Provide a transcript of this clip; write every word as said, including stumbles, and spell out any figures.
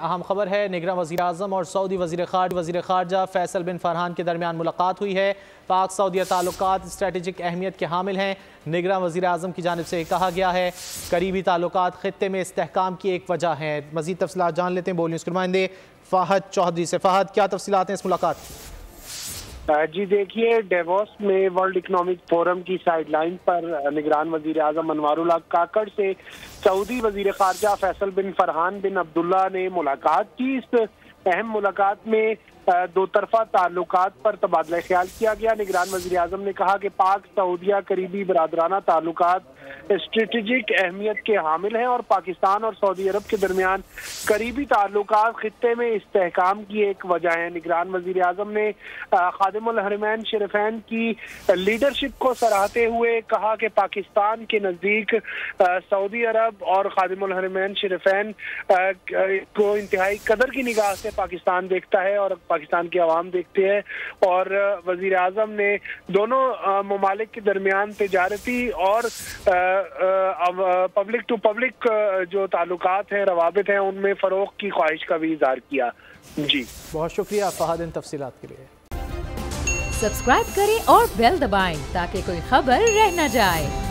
अहम खबर है, निगरान वज़ीर आज़म और सऊदी वज़ीर ख़ारिजा वज़ीर ख़ारिजा फैसल बिन फरहान के दरमियान मुलाकात हुई है। पाक सऊदी ताल्लुकात स्ट्रेटजिक अहमियत के हामिल हैं, निगरान वज़ीर आज़म की जानिब से कहा गया है। करीबी ताल्लुकात ख़ित्ते में इस्तेहकाम की एक वजह है। मज़ीद तफ़सीलात जान लेते हैं बोल न्यूज़ के नुमाइंदे फाहद चौधरी से। फाहद, क्या तफ़सीलात हैं इस मुलाकात? जी देखिए, डेवॉस में वर्ल्ड इकोनॉमिक्स फोरम की साइडलाइन पर निगरान वजीर आजम अनवारुलाक काकड़ से सऊदी वजीर खारजा फैसल बिन फरहान बिन अब्दुल्ला ने मुलाकात की। इस अहम मुलाकात में दो तरफा ताल्लुकात पर तबादला ख्याल किया गया। निगरान वजीर आजम ने कहा कि पाक सऊदिया करीबी बरादराना ताल्लुकात स्ट्रेटजिक अहमियत के हामिल हैं और पाकिस्तान और सऊदी अरब के दरमियान करीबी ताल्लुकात खित्ते में इस्तेहकाम की एक वजह है। निगरान वजीर आजम ने खादम अलहरमैन शरफैन की लीडरशिप को सराहते हुए कहा कि पाकिस्तान के नज़दीक सऊदी अरब और खादम अलहरमैन शरफैन को इंतहाई कदर की निगाह से पाकिस्तान देखता है और पाकिस्तान के अवाम देखते हैं। और वजीर आजम ने दोनों ममालिक के दरमियान तजारती और पब्लिक टू पब्लिक जो ताल्लुकात हैं, रवाबित हैं, उनमें फरोग की ख्वाहिश का भी इजहार किया। जी बहुत शुक्रिया फाहद इन तफसीलात के लिए। सब्सक्राइब करें और बेल दबाएं ताकि कोई खबर रह न जाए।